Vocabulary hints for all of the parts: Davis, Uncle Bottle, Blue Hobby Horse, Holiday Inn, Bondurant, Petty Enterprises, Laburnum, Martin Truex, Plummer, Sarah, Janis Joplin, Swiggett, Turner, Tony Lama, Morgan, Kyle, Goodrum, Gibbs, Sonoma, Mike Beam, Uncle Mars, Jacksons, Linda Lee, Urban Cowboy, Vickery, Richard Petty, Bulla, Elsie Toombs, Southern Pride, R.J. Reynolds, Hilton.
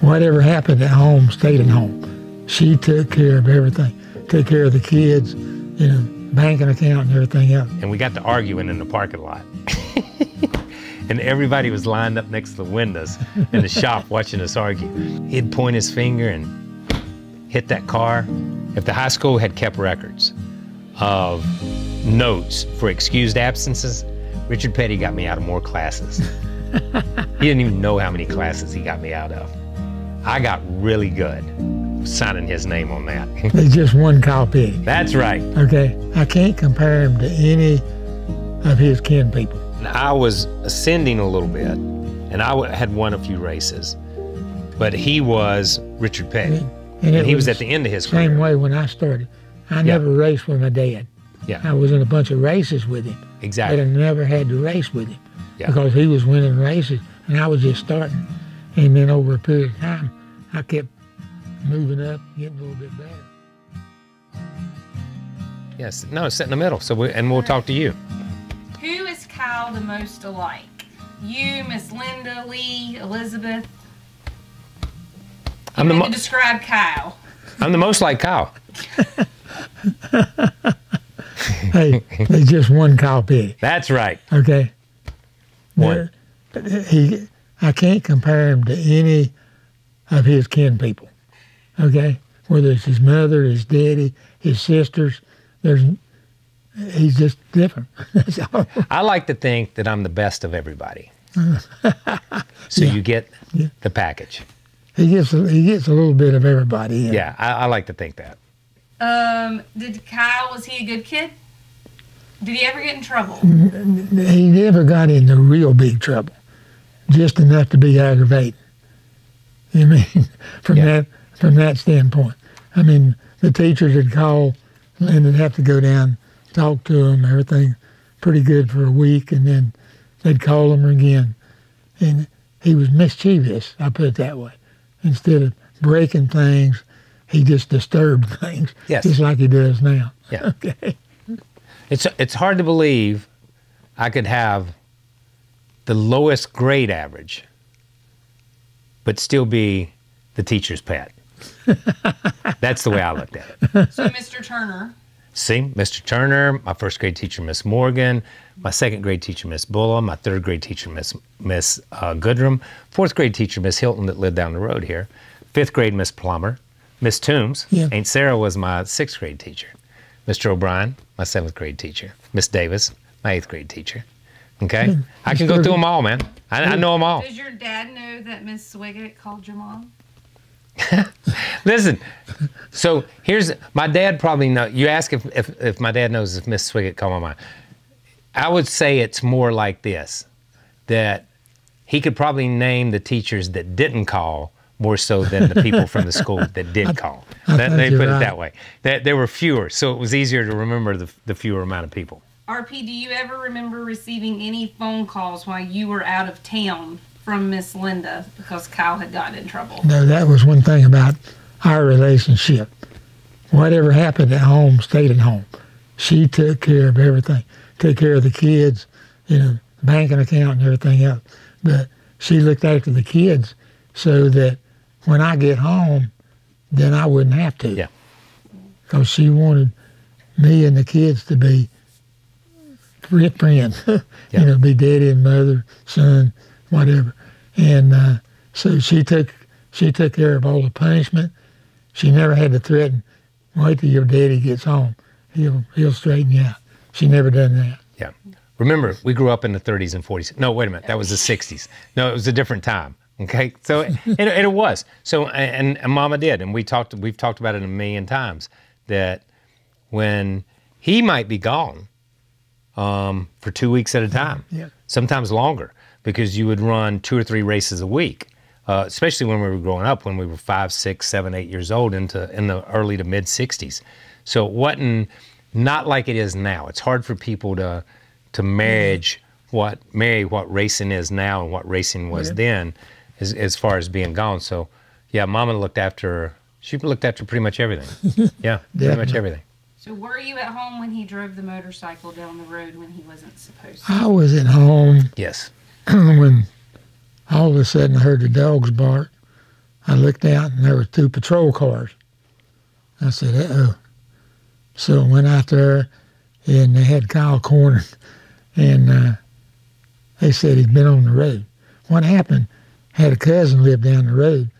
Whatever happened at home stayed at home. She took care of everything, took care of the kids, you know, banking account and everything else. And we got to arguing in the parking lot. And everybody was lined up next to the windows in the shop watching us argue. He'd point his finger and hit that car. If the high school had kept records of notes for excused absences, Richard Petty got me out of more classes. He didn't even know how many classes he got me out of. I got really good signing his name on that. There's just one Kyle Petty. That's right. Okay, I can't compare him to any of his kin people. I was ascending a little bit, and I had won a few races, but he was Richard Petty, and he was at the end of his career. Same way when I started. I never raced with my dad. Yeah. I was in a bunch of races with him. Exactly. But I never had to race with him because he was winning races, and I was just starting. And then over a period of time, I kept moving up, getting a little bit better. Yes, no, sit in the middle, so we'll talk to you. Who is Kyle the most alike? You, Miss Linda, Lee, Elizabeth? I'm going to describe Kyle. I'm the most like Kyle. Hey, there's just one Kyle Petty. That's right. Okay. One. I can't compare him to any of his kin people, okay? Whether it's his mother, his daddy, his sisters, he's just different. That's all. I like to think that I'm the best of everybody. So you get the package. He gets a little bit of everybody. Yeah, I like to think that. Did Kyle, was he a good kid? Did he ever get in trouble? He never got into real big trouble. Just enough to be aggravating. I mean, from that standpoint. I mean, the teachers would call and they'd have to go down, talk to him, everything pretty good for a week, and then they'd call him again. And he was mischievous, I put it that way. Instead of breaking things, he just disturbed things, just like he does now. Yeah. Okay. It's hard to believe I could have the lowest grade average, but still be the teacher's pet. That's the way I looked at it. So Mr. Turner. See, Mr. Turner, my first grade teacher, Miss Morgan, my second grade teacher, Miss Bulla, my third grade teacher, Miss Goodrum, fourth grade teacher, Miss Hilton that lived down the road here, fifth grade, Miss Plummer, Miss Toombs, Aunt Sarah was my sixth grade teacher, Mr. O'Brien, my seventh grade teacher, Miss Davis, my eighth grade teacher. Okay, I can go through them all, man. I know them all. Does your dad know that Miss Swiggett called your mom? Listen, so here's my dad probably know. You ask if my dad knows if Miss Swiggett called my mom. I would say it's more like this, that he could probably name the teachers that didn't call more so than the people from the school that did call. They put it that way. That there were fewer, so it was easier to remember the fewer amount of people. RP, do you ever remember receiving any phone calls while you were out of town from Miss Linda because Kyle had gotten in trouble? No, that was one thing about our relationship. Whatever happened at home stayed at home. She took care of everything, took care of the kids, you know, banking account and everything else. But she looked after the kids so that when I get home, then I wouldn't have to. Yeah. Because she wanted me and the kids to be friends, you know, be daddy and mother, son, whatever. And so she took care of all the punishment. She never had to threaten, wait till your daddy gets home. He'll straighten you out. She never done that. Yeah. Remember, we grew up in the 30s and 40s. No, wait a minute. That was the 60s. No, it was a different time. Okay. So it was. So and Mama did, and we've talked about it a million times that when he might be gone for 2 weeks at a time, sometimes longer, because you would run 2 or 3 races a week, especially when we were growing up, when we were 5, 6, 7, 8 years old, in the early to mid 60s. So it wasn't, not like it is now. It's hard for people to marry what racing is now and what racing was then, as far as being gone. So yeah, Mama looked after, she looked after pretty much everything. Yeah, pretty much everything. So were you at home when he drove the motorcycle down the road when he wasn't supposed to? I was at home. Yes. When all of a sudden I heard the dogs bark. I looked out, and there were two patrol cars. I said, uh-oh. So I went out there, and they had Kyle cornered, and they said he'd been on the road. What happened, had a cousin lived down the road,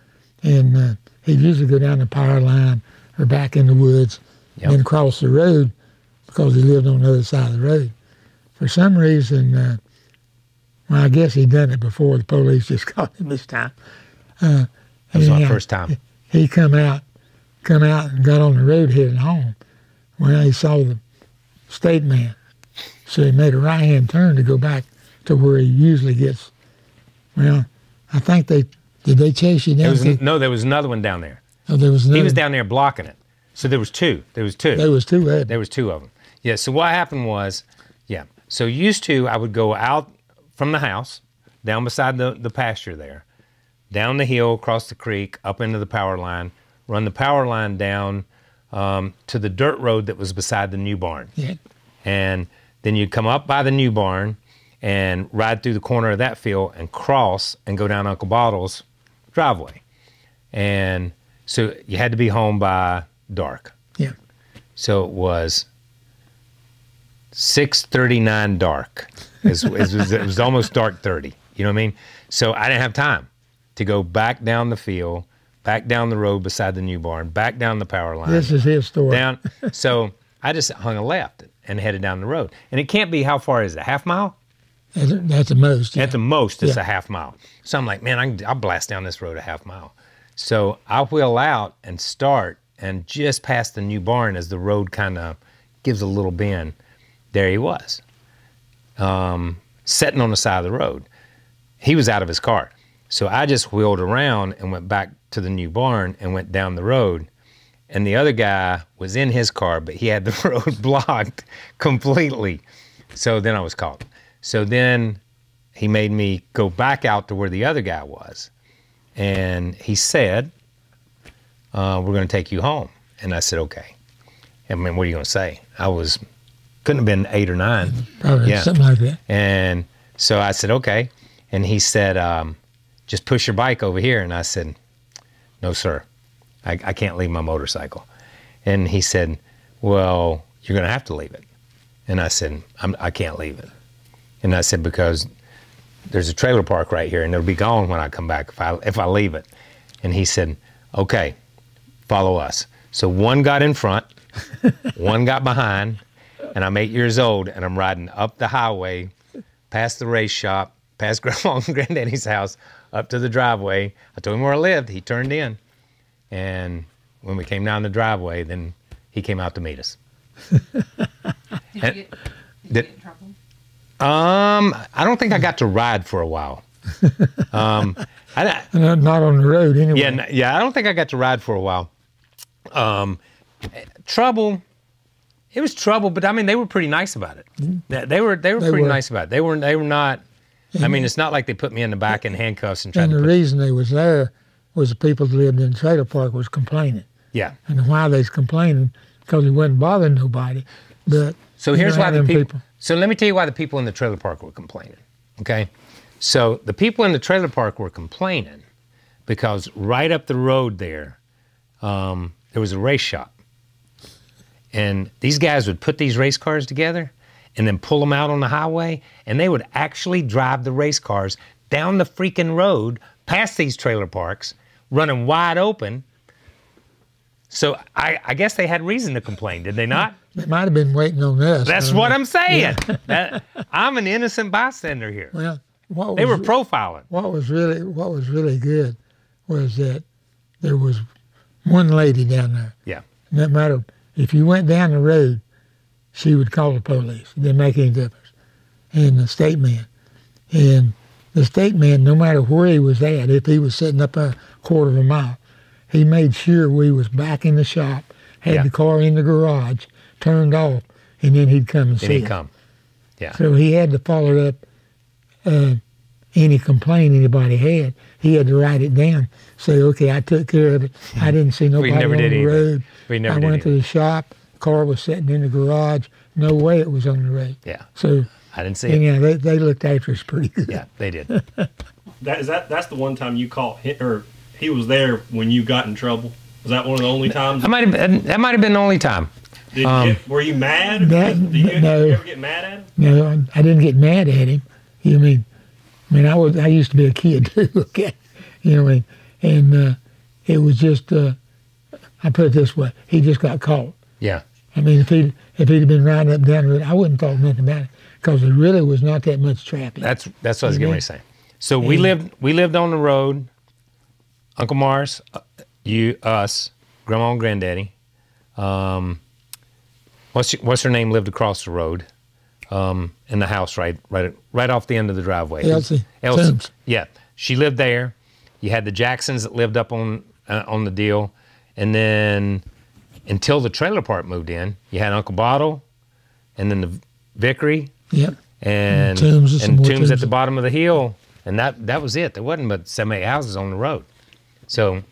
and he'd usually go down the power line or back in the woods, yep, and cross the road because he lived on the other side of the road. For some reason, well, I guess he'd done it before. The police just caught him this time. It was my first time. He come out and got on the road heading home. Well, he saw the state man, so he made a right-hand turn to go back to where he usually gets. Well, I think did they chase you down? No, there was another one down there. Oh, there was another. He was down there blocking it. So there was two. There was two of them. Yeah, so what happened was, yeah, so used to I would go out from the house, down beside the pasture there, down the hill, across the creek, up into the power line, run the power line down to the dirt road that was beside the new barn. Yeah. And then you'd come up by the new barn and ride through the corner of that field and cross and go down Uncle Bottle's driveway. And so you had to be home by dark. Yeah. So it was 6:39 dark. It was almost dark 30. You know what I mean? So I didn't have time to go back down the field, back down the road beside the new barn, back down the power line. This is his story. Down. So I just hung a left and headed down the road. And it can't be, how far is it? Half mile? At the most. Yeah. At the most, it's, yeah, a half mile. So I'm like, man, I'll blast down this road a half mile. So I wheel out and start, and just past the new barn, as the road kind of gives a little bend, there he was, sitting on the side of the road. He was out of his car. So I just wheeled around and went back to the new barn and went down the road. And the other guy was in his car, but he had the road blocked completely. So then I was caught. So then he made me go back out to where the other guy was. And he said, we're going to take you home. And I said, okay. I mean, what are you going to say? I was, couldn't have been 8 or 9. Probably, yeah, something like that. And so I said, okay. And he said, just push your bike over here. And I said, no, sir, I can't leave my motorcycle. And he said, well, you're going to have to leave it. And I said, I can't leave it. And I said, because there's a trailer park right here, and it'll be gone when I come back if I leave it. And he said, okay, follow us. So one got in front, one got behind, and I'm 8 years old, and I'm riding up the highway, past the race shop, past Grandma and Granddaddy's house, up to the driveway. I told him where I lived. He turned in. And when we came down the driveway, then he came out to meet us. Did you get in trouble? I don't think I got to ride for a while. Not on the road anyway. Yeah, yeah, I don't think I got to ride for a while. Trouble, it was trouble, but I mean, they were pretty nice about it. Mm-hmm. They were pretty nice about it. They were not, and I mean, it's not like they put me in the back in handcuffs and tried to. And the reason they was there was the people that lived in the trailer park was complaining. Yeah. And why they was complaining, because it wasn't bothering nobody. But so here's why the people. So let me tell you why the people in the trailer park were complaining, okay? So the people in the trailer park were complaining because right up the road there, there was a race shop. And these guys would put these race cars together and then pull them out on the highway, and they would actually drive the race cars down the freaking road past these trailer parks, running wide open. So I guess they had reason to complain, did they not? They might have been waiting on us. That's what I'm saying. Yeah. I'm an innocent bystander here. Well, they were profiling. What was really good was that there was one lady down there. Yeah. No matter if you went down the road, she would call the police. It didn't make any difference. And the state man. And the state man, no matter where he was at, if he was sitting up a quarter of a mile, he made sure we was back in the shop, had, yeah, the car in the garage, turned off, and then he'd come and see it. Yeah. So he had to follow up any complaint anybody had. He had to write it down, say, okay, I took care of it. I didn't see nobody on the road. I went to the shop, car was sitting in the garage. No way it was on the road. Yeah. So I didn't see it. Yeah, they looked after us pretty good. Yeah, they did. That's the one time you caught him, or he was there when you got in trouble? Was that one of the only times? That might have been the only time. Did you were you mad? Did you ever get mad at him? No, I didn't get mad at him. You mean, I used to be a kid too. Okay, you know what I mean. And it was just, I put it this way: he just got caught. Yeah. I mean, if he'd have been riding up and down the road, I wouldn't have thought nothing about it because there really was not that much traffic. That's what I was getting ready to say. So we lived on the road. Uncle Mars, you, us, Grandma and Granddaddy. What's her name lived across the road, in the house right off the end of the driveway. Elsie. Toombs. Yeah, she lived there. You had the Jacksons that lived up on the deal, and then until the trailer park moved in, you had Uncle Bottle, and then the Vickery. Yep. And Toombs at the bottom of the hill, and that was it. There wasn't but 7 or 8 houses on the road, so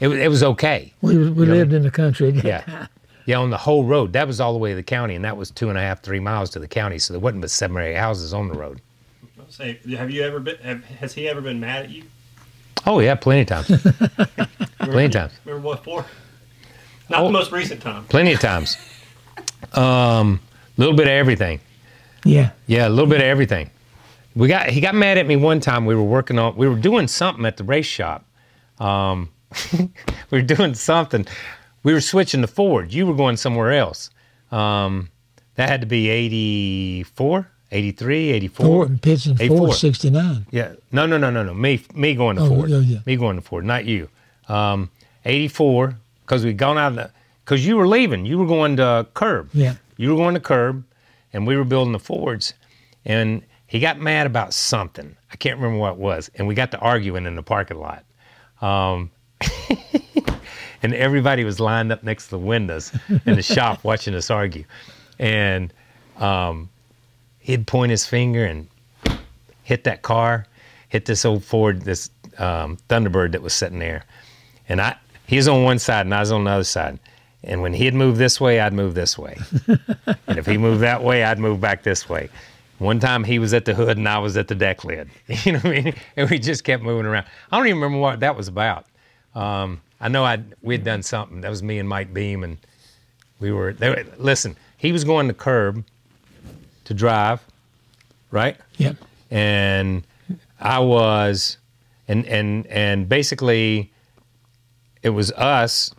it was okay. We lived in the country. Yeah. Yeah, on the whole road. That was all the way to the county, and that was 2.5 to 3 miles to the county. So there wasn't but 7 or 8 houses on the road. I was saying, has he ever been mad at you? Oh yeah, plenty of times. Plenty of times. Remember what for? Not the most recent time. Plenty of times. Little bit of everything. Yeah. Yeah, a little bit of everything. He got mad at me one time. We were doing something at the race shop. We were doing something. We were switching to Ford. You were going somewhere else. That had to be 84, 83, 84. Ford and pitching 84. 69. Yeah. No. Me going to Ford. Yeah. Me going to Ford, not you. 84, because we'd gone out of the, because you were leaving. You were going to Curb. Yeah. You were going to Curb, and we were building the Fords. And he got mad about something. I can't remember what it was. And we got to arguing in the parking lot. And everybody was lined up next to the windows in the shop watching us argue. And he'd point his finger and hit that car, hit this old Ford, this Thunderbird that was sitting there. And he was on one side and I was on the other side. And when he'd move this way, I'd move this way. And if he moved that way, I'd move back this way. One time he was at the hood and I was at the deck lid. You know what I mean? And we just kept moving around. I don't even remember what that was about. I know we'd done something. That was me and Mike Beam, and we were there. Listen, he was going to Curb to drive, right? Yep. And I was, and basically, it was us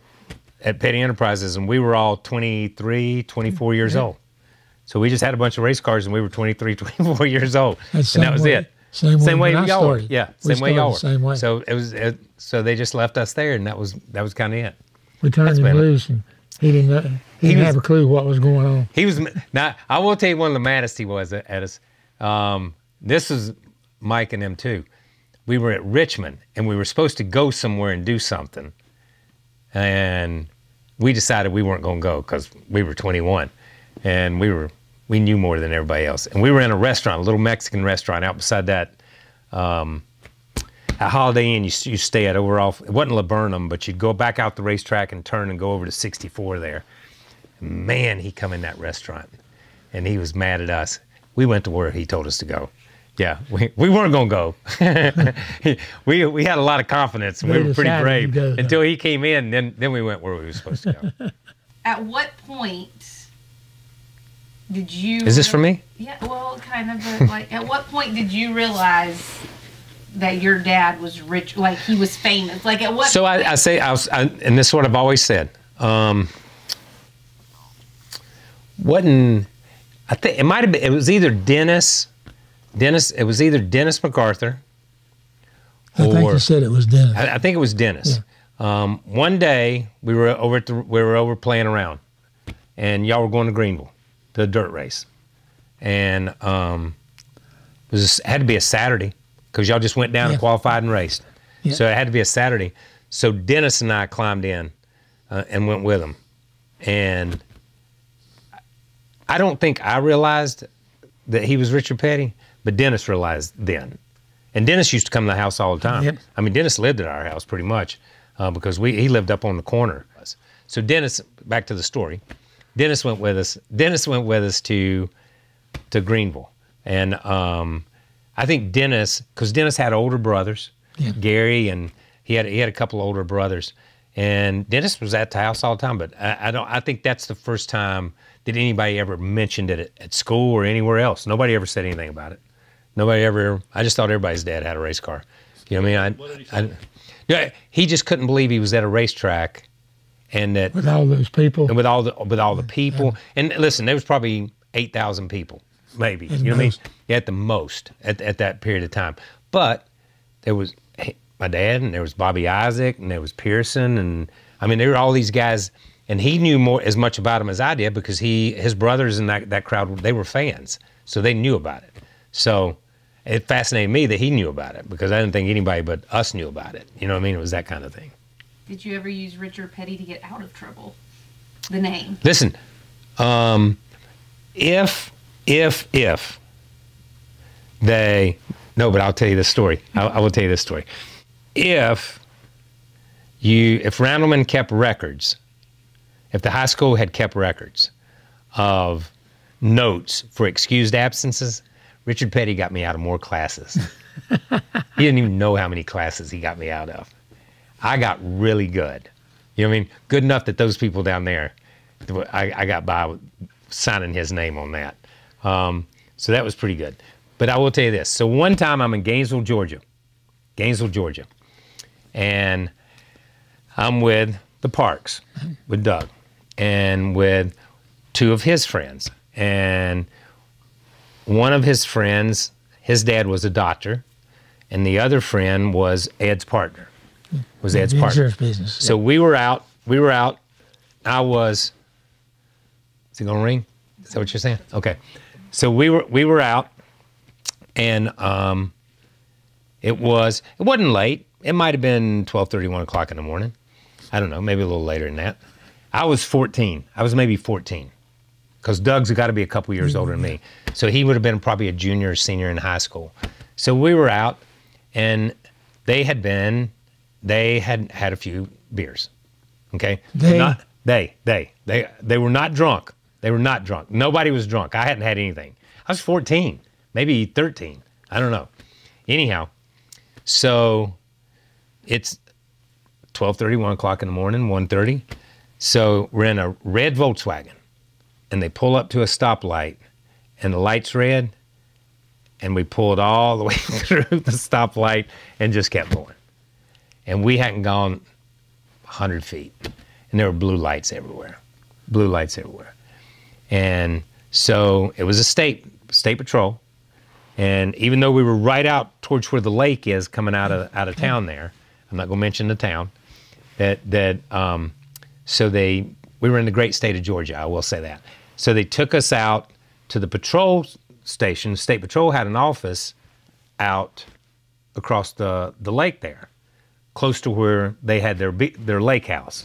at Petty Enterprises, and we were all 23, 24 years old. So we just had a bunch of race cars, and we were 23, 24 years old, and that was it. Same way y'all were. Yeah, same way y'all were. Same way. So it was. So they just left us there, and that was kind of it. We turned him loose, and he didn't have a clue what was going on. He was now. I will tell you, one of the maddest he was at us. This is Mike and them too. We were at Richmond, and we were supposed to go somewhere and do something, and we decided we weren't going to go because we were 21, and we knew more than everybody else. And we were in a restaurant, a little Mexican restaurant out beside that a Holiday Inn you stay at over off. It wasn't Laburnum, but you'd go back out the racetrack and turn and go over to 64 there. Man, he come in that restaurant, and he was mad at us. We went to where he told us to go. Yeah, we weren't going to go. we had a lot of confidence, and we were pretty brave until he came in, then we went where we were supposed to go. At what point... did you... is this for me? Yeah, well, kind of. But like, at what point did you realize that your dad was rich? Like, he was famous. Like, at what? So I say, and this is what I've always said. I think it might have been. It was either Dennis. It was either Dennis MacArthur. Or, I think you said it was Dennis. I think it was Dennis. Yeah. One day we were over at we were playing around, and y'all were going to Greenville. The dirt race, and it had to be a Saturday because y'all just went down and qualified and raced, so it had to be a Saturday. So Dennis and I climbed in and went with him, and I don't think I realized that he was Richard Petty, but Dennis realized then. And Dennis used to come to the house all the time. Yep. I mean, Dennis lived at our house pretty much because he lived up on the corner. So Dennis, back to the story. Dennis went with us. Dennis went with us to Greenville, and I think Dennis, because Dennis had older brothers, Gary, and He had a couple older brothers, and Dennis was at the house all the time. But I think that's the first time that anybody ever mentioned it at school or anywhere else. Nobody ever said anything about it. Nobody ever. I just thought everybody's dad had a race car. You know what I mean? What did he say? He just couldn't believe he was at a racetrack, and that with all those people, and with all the people. And listen, there was probably 8,000 people, maybe. You know what I mean? Yeah, at the most at that period of time. But there was my dad, and there was Bobby Isaac, and there was Pearson, and I mean, there were all these guys, and he knew as much about them as I did because his brothers and that crowd, they were fans, so they knew about it. So it fascinated me that he knew about it because I didn't think anybody but us knew about it. You know what I mean? It was that kind of thing. Did you ever use Richard Petty to get out of trouble? The name. Listen, if they, no, but I'll tell you this story. I will tell you this story. If Randleman kept records, if the high school had kept records of notes for excused absences, Richard Petty got me out of more classes. He didn't even know how many classes he got me out of. I got really good. You know what I mean? Good enough that those people down there, I got by with signing his name on that. So that was pretty good. But I will tell you this. So one time I'm in Gainesville, Georgia. And I'm with the Parks, with Doug, and with two of his friends. And one of his friends, his dad was a doctor, and the other friend was Ed's partner. Insurance business. So yeah. We were out. I was. Is it gonna ring? Is that what you're saying? Okay. So we were out, and it wasn't late. It might have been 12:30, 1 o'clock in the morning. I don't know. Maybe a little later than that. I was 14. I was maybe 14. Because Doug's got to be a couple years older than me. So he would have been probably a junior or senior in high school. So we were out, and they had a few beers, okay? They were not drunk. They were not drunk. Nobody was drunk. I hadn't had anything. I was 14, maybe 13. I don't know. Anyhow, so it's 12:30, 1 o'clock in the morning, 1:30. So we're in a red Volkswagen. And they pull up to a stoplight, and the light's red, and we pulled all the way through the stoplight and just kept going. And we hadn't gone 100 feet, and there were blue lights everywhere, blue lights everywhere. And so it was a state patrol, and even though we were right out towards where the lake is coming out of town there, I'm not going to mention the town, we were in the great state of Georgia, I will say that. So they took us out to the patrol station. State Patrol had an office out across the lake there, close to where they had their lake house.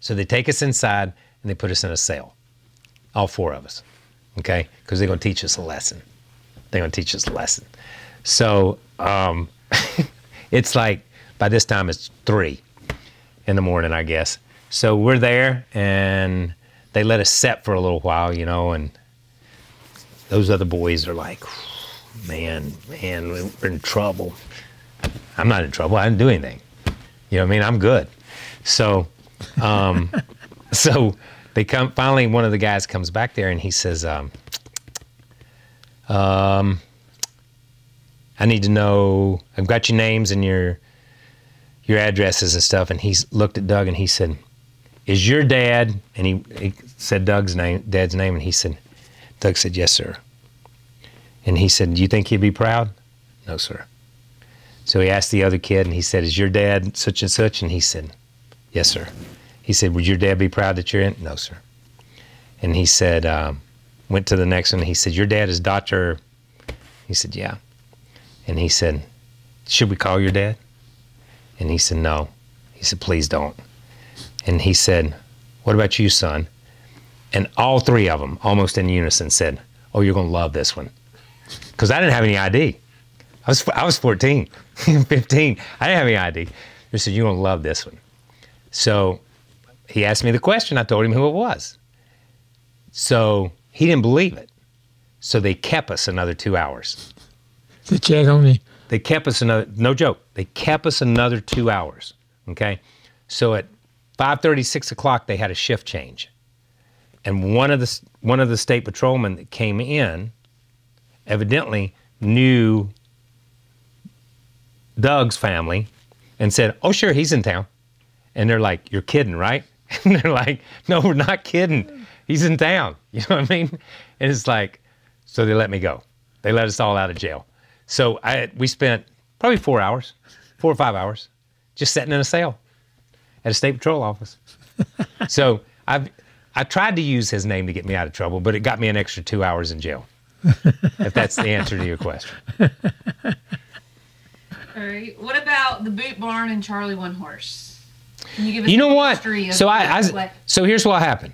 So they take us inside, and they put us in a cell, all four of us, okay? Because they're going to teach us a lesson. They're going to teach us a lesson. So it's like, by this time, it's 3 in the morning, I guess. So we're there, and they let us set for a little while, you know, and those other boys are like, man, we're in trouble. I'm not in trouble. I didn't do anything. You know what I mean? I'm good. So so they come. Finally, one of the guys comes back there, and he says, I need to know, I've got your names and your addresses and stuff. And he looked at Doug, and he said, is your dad, and he said dad's name, and he said, Doug said, yes, sir. And he said, do you think he'd be proud? No, sir. So he asked the other kid, and he said, is your dad such and such? And he said, yes, sir. He said, would your dad be proud that you're in? No, sir. And he said, went to the next one, and he said, your dad is Dr. He said, yeah. And he said, should we call your dad? And he said, no. He said, please don't. And he said, what about you, son? And all three of them, almost in unison, said, oh, you're going to love this one. Because I didn't have any ID. I was 14, 15. I didn't have any ID. They said, you're going to love this one. So he asked me the question. I told him who it was. So he didn't believe it. So they kept us another 2 hours. To check on me. They kept us another, no joke, they kept us another 2 hours, okay? So at 5:30, 6 o'clock, they had a shift change. And one of the state patrolmen that came in evidently knew Doug's family and said, oh, sure, he's in town. And they're like, you're kidding, right? And they're like, no, we're not kidding. He's in town. You know what I mean? And it's like, so they let me go. They let us all out of jail. So we spent probably 4 hours, 4 or 5 hours, just sitting in a cell at a state patrol office. So I tried to use his name to get me out of trouble, but it got me an extra 2 hours in jail, if that's the answer to your question. All right. What about the boot barn and Charlie One Horse? Can you give us you know a what? History of So here's what happened.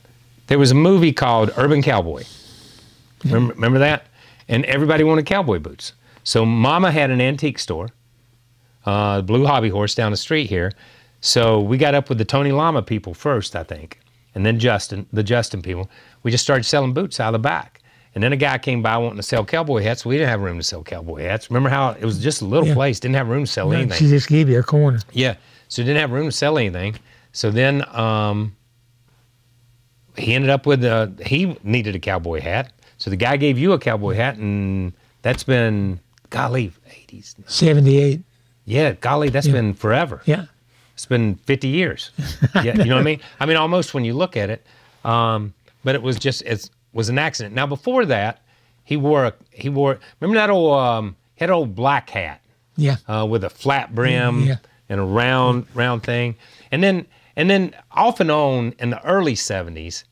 There was a movie called Urban Cowboy. Remember that? And everybody wanted cowboy boots. So Mama had an antique store, Blue Hobby Horse down the street here. So we got up with the Tony Lama people first, I think, and then Justin, the Justin people. We just started selling boots out of the back. And then a guy came by wanting to sell cowboy hats. We didn't have room to sell cowboy hats. Remember how it was just a little place, didn't have room to sell anything. She just gave you a corner. Yeah, so didn't have room to sell anything. So then he ended up with, he needed a cowboy hat. So the guy gave you a cowboy hat, and that's been, golly, 80s. 78. Yeah, golly, that's been forever. Yeah. It's been 50 years. Yeah, you know what I mean? I mean, almost when you look at it. But it was just, it's, was an accident. Now before that, he wore. Remember that old he had an old black hat. Yeah. With a flat brim and a round thing. And then off and on in the early '70s,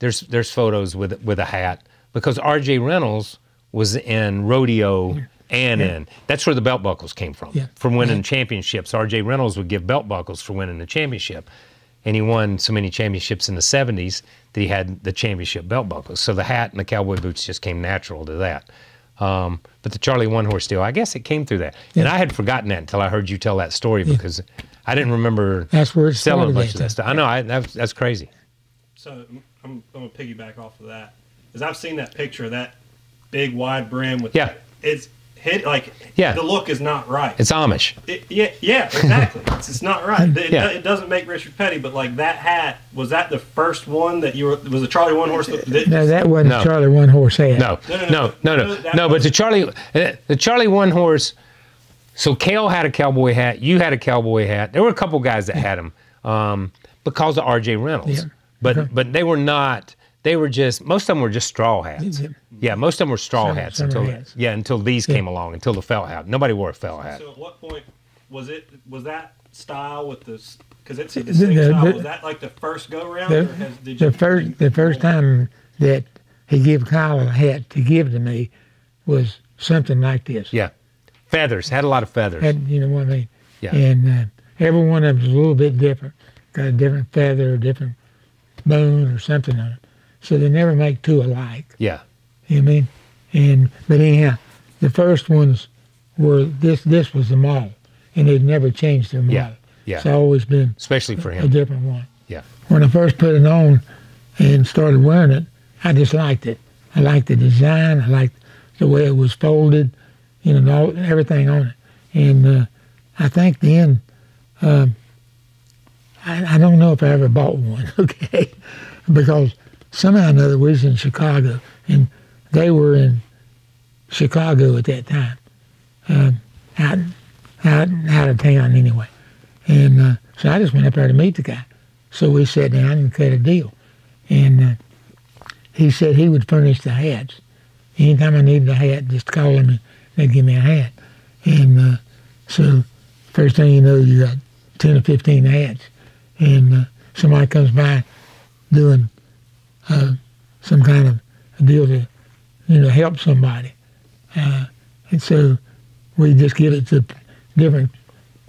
there's photos with a hat because R.J. Reynolds was in rodeo and in that's where the belt buckles came from. Yeah. From winning championships, R.J. Reynolds would give belt buckles for winning the championship. And he won so many championships in the 70s that he had the championship belt buckles. So the hat and the cowboy boots just came natural to that. But the Charlie One Horse deal, I guess it came through that. Yeah. And I had forgotten that until I heard you tell that story because I didn't remember selling a bunch of that stuff. I know, that's crazy. So I'm going to piggyback off of that. Because I've seen that picture, that big wide brim with it's hit like the look is not right. It's Amish. Yeah, exactly. it's not right. It doesn't make Richard Petty, but like that hat, was that the first one that you were, was a Charlie One Horse? No, that wasn't a Charlie One Horse hat. No, but the Charlie One Horse, so Kale had a cowboy hat, you had a cowboy hat. There were a couple guys that had them because of R.J. Reynolds. Yeah. But they were not, they were just, most of them were just straw hats. Yeah, most of them were straw hats until these came along, until the felt hat. Nobody wore a felt hat. So at what point was it? Was that style with this? Because it's a distinct style. Was that like the first go round? The first time that he gave Kyle a hat to give to me was something like this. Yeah, feathers. Had a lot of feathers. You know what I mean? Yeah. And every one of them was a little bit different. Got a different feather, a different bone, or something on it. So they never make two alike. Yeah. You know what I mean? But anyhow, the first ones were this was the model, and they'd never changed their model. Yeah. It's always been especially for him a different one. Yeah. When I first put it on and started wearing it, I just liked it. I liked the design. I liked the way it was folded, you know, everything on it. And I think then, I don't know if I ever bought one, okay, because somehow or another we was in Chicago and they were in Chicago at that time, out of town anyway. And so I just went up there to meet the guy. So we sat down and cut a deal. And he said he would furnish the hats. Anytime I needed a hat, just call him and they'd give me a hat. And so first thing you know, you got 10 or 15 hats. And somebody comes by doing some kind of a deal to help somebody. And so we just give it to different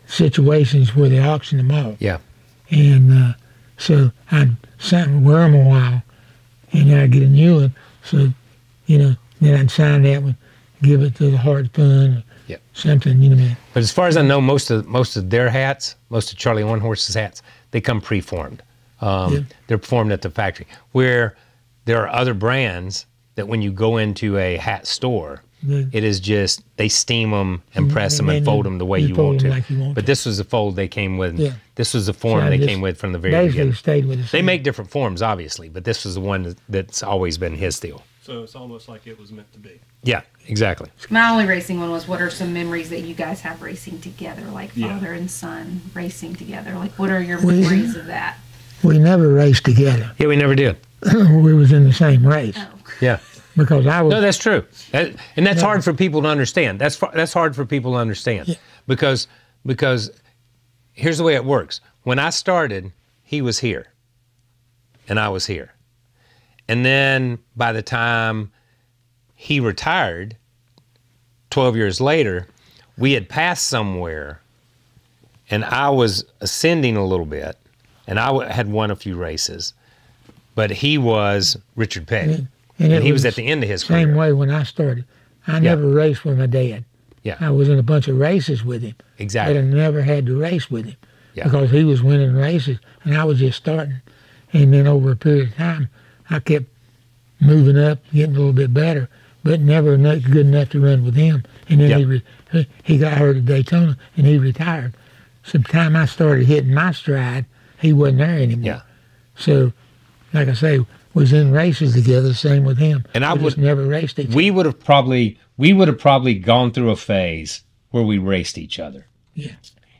situations where they auction them off. Yeah. And so I'd wear them a while, and I'd get a new one. So, then I'd sign that one, give it to the Hard Fund or something, you know what I mean? But as far as I know, most of their hats, most of Charlie One Horse's hats, they come preformed. They're formed at the factory. Where there are other brands that when you go into a hat store, It is just they steam them and press them and fold them the way you want to. Like you want but this was the fold they came with. Yeah. This was the form so they came with from the very beginning. Stayed with us. They make different forms, obviously, but this was the one that's always been his deal. So it's almost like it was meant to be. Yeah, exactly. My only racing one was, what are some memories that you guys have racing together, like father and son racing together? Like, what are your memories of that? We never raced together. Yeah, we never did. We was in the same race. Oh. Yeah. Because I was... No, that's true. And that's hard for people to understand. That's hard for people to understand. Yeah. Because here's the way it works. When I started, he was here. And I was here. And then by the time he retired, 12 years later, we had passed somewhere. And I was ascending a little bit. And I had won a few races. But he was Richard Petty. Yeah. And he was at the end of his career. Same way when I started. I never raced with my dad. Yeah. I was in a bunch of races with him. Exactly. But I never had to race with him because he was winning races and I was just starting. And then over a period of time, I kept moving up, getting a little bit better, but never good enough to run with him. And then he got hurt at Daytona and he retired. So by the time I started hitting my stride, he wasn't there anymore. Yeah. So, like I say, was in races together, same with him. And I would never raced each other. We would have probably gone through a phase where we raced each other. Yeah.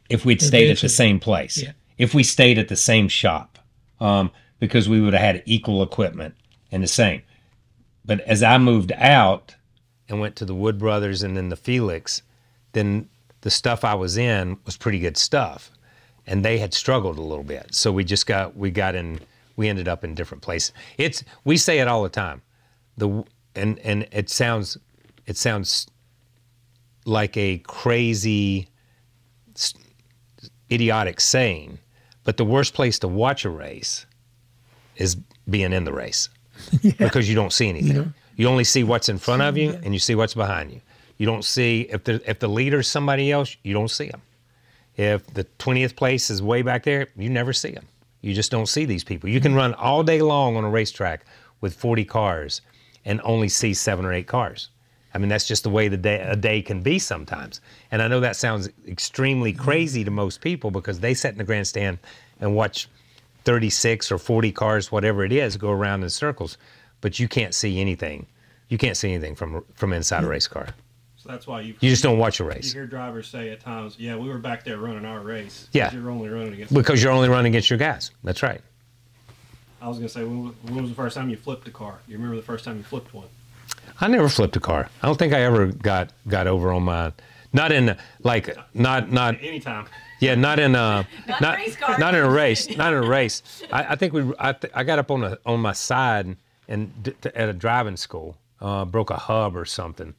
If we'd stayed at the same place. Yeah. If we stayed at the same shop. Because we would have had equal equipment and the same. But as I moved out and went to the Wood Brothers and then the Felix, then the stuff I was in was pretty good stuff. And they had struggled a little bit. So we just got we ended up in different places. We say it all the time. And it sounds like a crazy, idiotic saying, but the worst place to watch a race is being in the race because you don't see anything. Yeah. You only see what's in front of you and you see what's behind you. You don't see if the leader's somebody else, you don't see them. If the 20th place is way back there, you never see them. You just don't see these people. You can run all day long on a racetrack with 40 cars and only see 7 or 8 cars. I mean, that's just the way a day can be sometimes. And I know that sounds extremely crazy to most people because they sit in the grandstand and watch 36 or 40 cars, whatever it is, go around in circles. But you can't see anything. You can't see anything from inside a race car. So that's why you just don't watch a race. You hear drivers say at times, yeah, we were back there running our race. Yeah. Because you're only running against your guys. That's right. I was going to say, when was the first time you flipped a car? You remember the first time you flipped one? I never flipped a car. I don't think I ever got over on mine. Not in, like, not anytime. Yeah, not in a race. I think I got up on my side and at a driving school, broke a hub or something.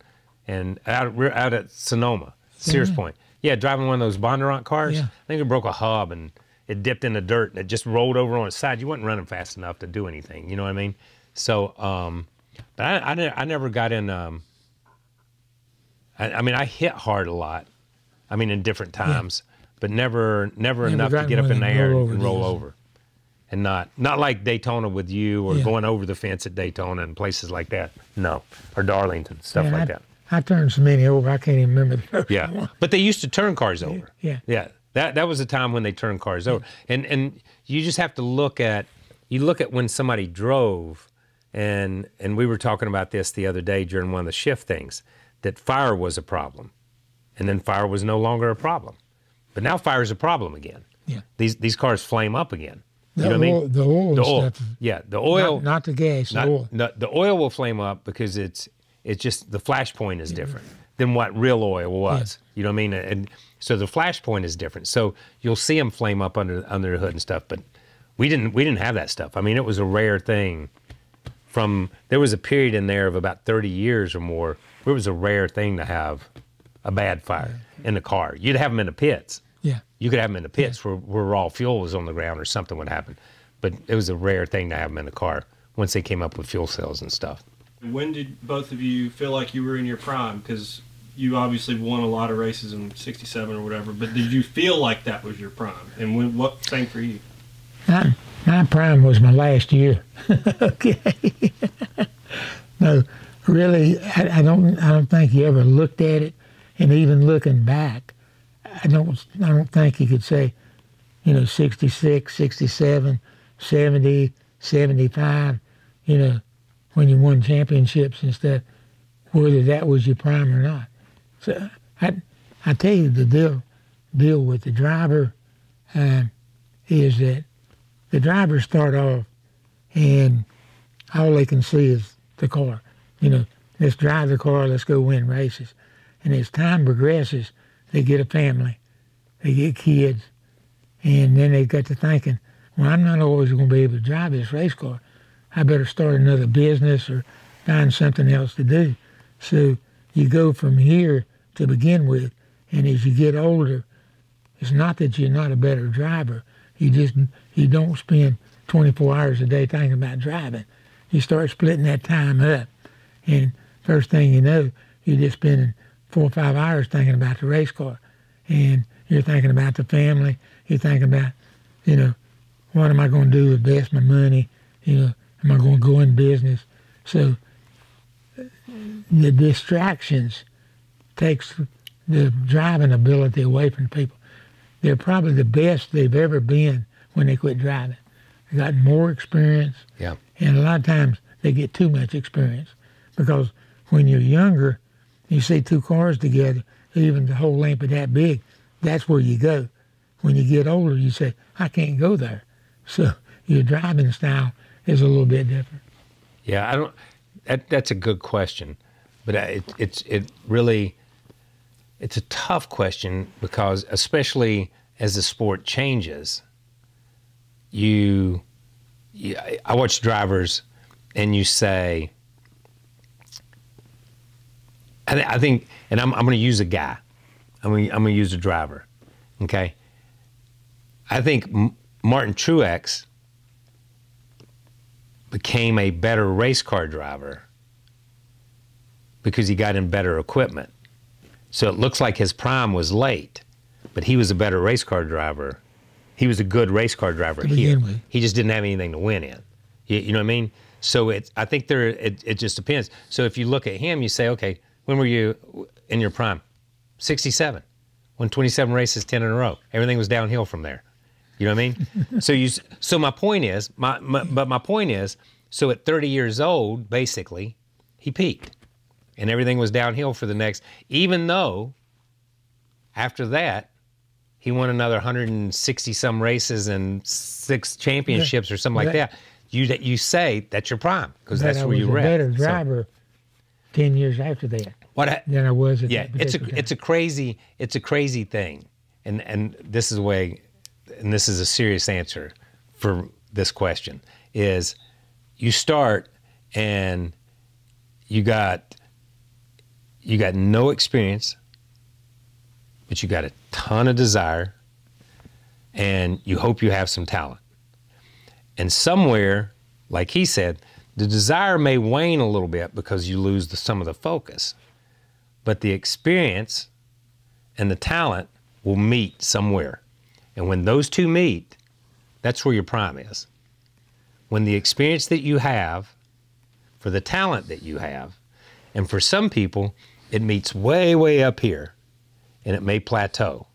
And we're out at Sonoma, Sears Point. Yeah, driving one of those Bondurant cars. Yeah. I think it broke a hub and it dipped in the dirt and it just rolled over on its side. You wasn't running fast enough to do anything. You know what I mean? So, but I never got in. I mean, I hit hard a lot. I mean, in different times, but never enough to get up in the air and roll over. And not like Daytona with you or going over the fence at Daytona and places like that. No. Or Darlington, stuff like that. I turned so many over, I can't even remember the first one. But they used to turn cars over. Yeah. Yeah. That was the time when they turned cars over. And you just have to look at when somebody drove, and we were talking about this the other day during one of the shift things, that fire was a problem. And then fire was no longer a problem. But now fire is a problem again. Yeah. These cars flame up again. The oil. Yeah, the oil. Not the gas, the oil. The oil will flame up because it's just the flash point is different than what real oil was. Yeah. You know what I mean? And so the flash point is different. So you'll see them flame up under the hood and stuff, but we didn't have that stuff. I mean, it was a rare thing. There was a period in there of about 30 years or more where it was a rare thing to have a bad fire in the car. You'd have them in the pits. Yeah. You could have them in the pits where raw fuel was on the ground or something would happen. But it was a rare thing to have them in the car once they came up with fuel cells and stuff. When did both of you feel like you were in your prime? Because you obviously won a lot of races in 67 or whatever, but did you feel like that was your prime? And what thing for you? My prime was my last year. Okay. No, really, I don't think he ever looked at it, and even looking back, I don't think he could say, you know, 66, 67, 70, 75, you know, when you won championships and stuff, whether that was your prime or not. So I tell you the deal with the driver is that the drivers start off and all they can see is the car. You know, let's drive the car, let's go win races. And as time progresses, they get a family, they get kids, and then they got to thinking, well, I'm not always going to be able to drive this race car. I better start another business or find something else to do. So you go from here to begin with, and as you get older, it's not that you're not a better driver. You don't spend 24 hours a day thinking about driving. You start splitting that time up, and first thing you know, you're just spending 4 or 5 hours thinking about the race car, and you're thinking about the family. You're thinking about, you know, what am I going to do to invest my money? You know, am I going to go in business? So the distractions takes the driving ability away from people. They're probably the best they've ever been when they quit driving. They got more experience, yeah. And a lot of times they get too much experience, because when you're younger, you see two cars together, even the whole lamp is that big, that's where you go. When you get older, you say, I can't go there. So your driving style is a little bit different. Yeah, that's a good question, but it's a tough question, because especially as the sport changes, I watch drivers and you say, I think, and I'm going to use a guy. I'm going to use a driver, okay? I think Martin Truex became a better race car driver because he got in better equipment. So it looks like his prime was late, but he was a better race car driver. He was a good race car driver here. He just didn't have anything to win in. You know what I mean? So I think it just depends. So if you look at him, you say, okay, when were you in your prime? 67. Won 27 races, 10 in a row. Everything was downhill from there. You know what I mean? So my point is, my point is, so at 30 years old, basically, he peaked. And everything was downhill for the next, even though after that, he won another 160-some races and 6 championships, yeah, or something like that. You say that's your prime, because that's where you were at. I was a better driver 10 years after that than I was at that particular time. It's a crazy thing. And this is a way, and this is a serious answer for this question, is you start and you got no experience, but you got a ton of desire, and you hope you have some talent. And somewhere, like he said, the desire may wane a little bit because you lose some of the focus, but the experience and the talent will meet somewhere. And when those two meet, that's where your prime is. When the experience that you have for the talent that you have, and for some people, it meets way, way up here, and it may plateau.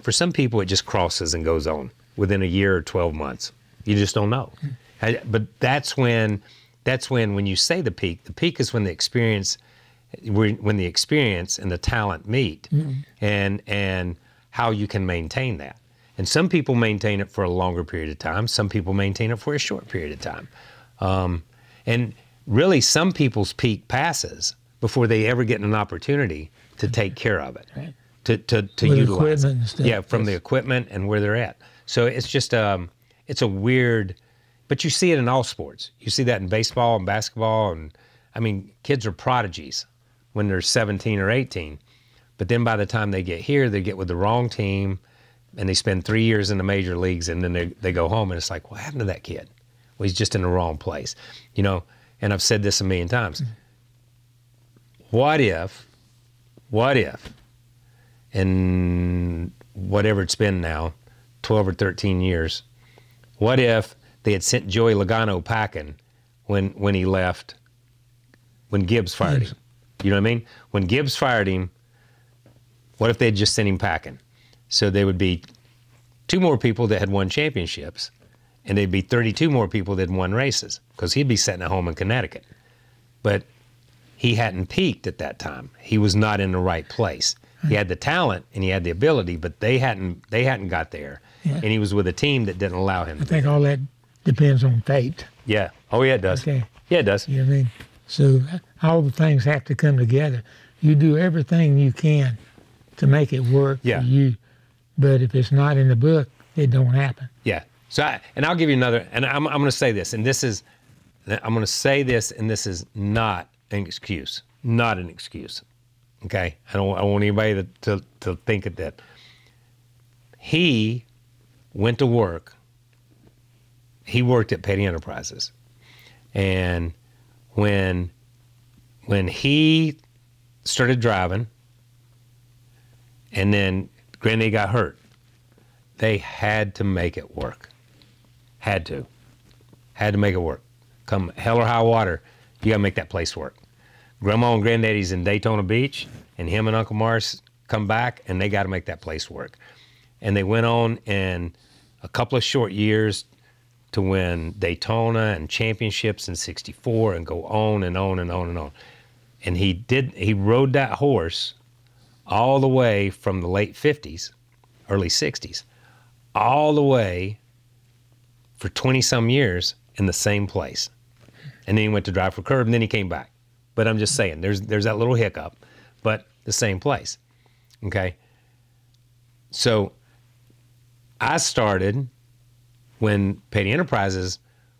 For some people, it just crosses and goes on within a year or 12 months. You just don't know. But that's when you say the peak is when the experience, and the talent meet, mm-hmm, and how you can maintain that. And some people maintain it for a longer period of time. Some people maintain it for a short period of time. And really, some people's peak passes before they ever get an opportunity to take care of it, right, to utilize it. Yeah, from the equipment and where they're at. So it's just, it's a weird, but you see it in all sports. You see that in baseball and basketball, and I mean, kids are prodigies when they're 17 or 18, but then by the time they get here, they get with the wrong team, and they spend 3 years in the major leagues, and then they go home, and it's like, what happened to that kid? Well, he's just in the wrong place, you know. And I've said this a million times. Mm-hmm. What if, in whatever it's been now, 12 or 13 years, what if they had sent Joey Logano packing when he left when Gibbs fired him. You know what I mean? When Gibbs fired him, what if they'd just sent him packing? So there would be 2 more people that had won championships, and there'd be 32 more people that had won races, because he'd be sitting at home in Connecticut. But he hadn't peaked at that time. He was not in the right place. He had the talent and he had the ability, but they hadn't got there. Yeah. And he was with a team that didn't allow him to. I think all that depends on fate. Yeah. Oh, yeah, it does. Okay. Yeah, it does. You know what I mean? So all the things have to come together. You do everything you can to make it work for you, but if it's not in the book, it don't happen. Yeah. So I'll give you another, and I'm going to say this, and this is, this is not an excuse. Not an excuse. Okay, I don't want anybody to think of that. He went to work. He worked at Petty Enterprises, and when he started driving, and then Granny got hurt, they had to make it work. Had to make it work. Come hell or high water, you gotta make that place work. Grandma and Granddaddy's in Daytona Beach, and him and Uncle Mars come back, and they got to make that place work. And they went on in a couple of short years to win Daytona and championships in '64, and go on and on and on and on. And he rode that horse all the way from the late '50s, early '60s, all the way for 20-some years in the same place. And then he went to drive for Curb, and then he came back. But I'm just saying, there's that little hiccup, but the same place, okay? So I started when Petty Enterprises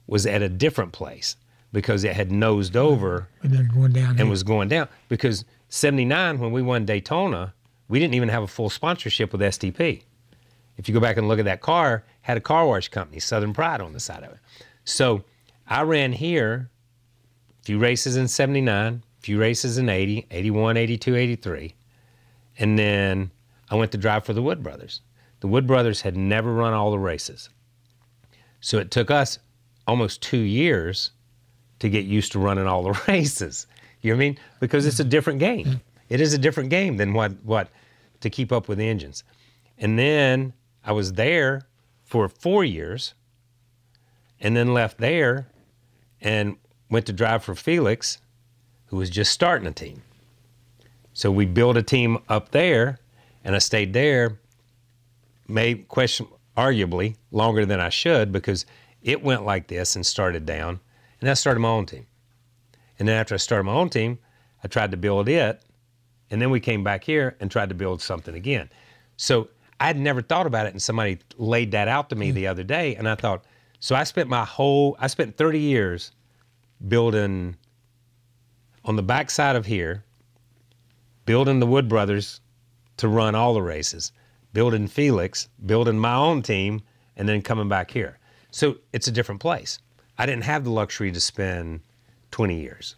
was at a different place because it had nosed over and was going down. Because 79, when we won Daytona, we didn't even have a full sponsorship with STP. If you go back and look at that car, it had a car wash company, Southern Pride, on the side of it. So I ran here. Few races in 79, few races in 80, 81, 82, 83. And then I went to drive for the Wood Brothers. The Wood Brothers had never run all the races. So it took us almost 2 years to get used to running all the races. You know what I mean? Because it's a different game. It is a different game than what to keep up with the engines. And then I was there for 4 years and then left there and went to drive for Felix, who was just starting a team. So we built a team up there, and I stayed there, arguably longer than I should, because it went like this and started down, and I started my own team. And then after I started my own team, I tried to build it, and then we came back here and tried to build something again. So I had never thought about it, and somebody laid that out to me the other day, and I thought, so I spent 30 years building on the backside of here, building the Wood Brothers to run all the races, building Felix, building my own team, and then coming back here. So it's a different place. I didn't have the luxury to spend 20 years,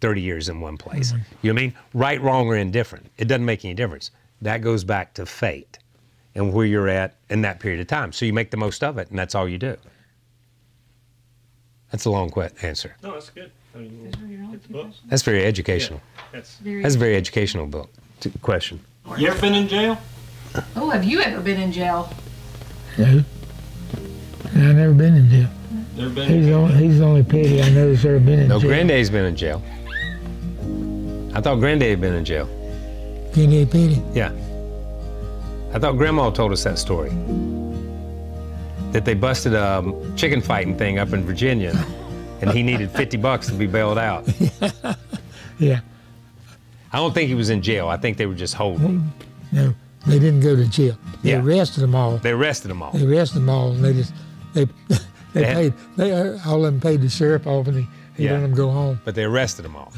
30 years in one place. Mm-hmm. You know what I mean? Right, wrong, or indifferent. It doesn't make any difference. That goes back to fate and where you're at in that period of time. So you make the most of it, and that's all you do. That's a long answer. No, that's good. I mean, it's a book. That's very educational. Yeah, that's a very educational book question. You ever been in jail? Oh, have you ever been in jail? No. I've never been in jail. Never been in jail. He's the only Petty I know that's ever been in jail. No, Granddaddy's been in jail. I thought Granddaddy had been in jail. Granddaddy Petty? Yeah. I thought Grandma told us that story. That they busted a chicken fighting thing up in Virginia, and he needed $50 to be bailed out. Yeah. I don't think he was in jail. I think they were just holding him. No, they didn't go to jail. They arrested them all. They arrested them all, and they all of them paid the sheriff off, and he let them go home. But they arrested them all.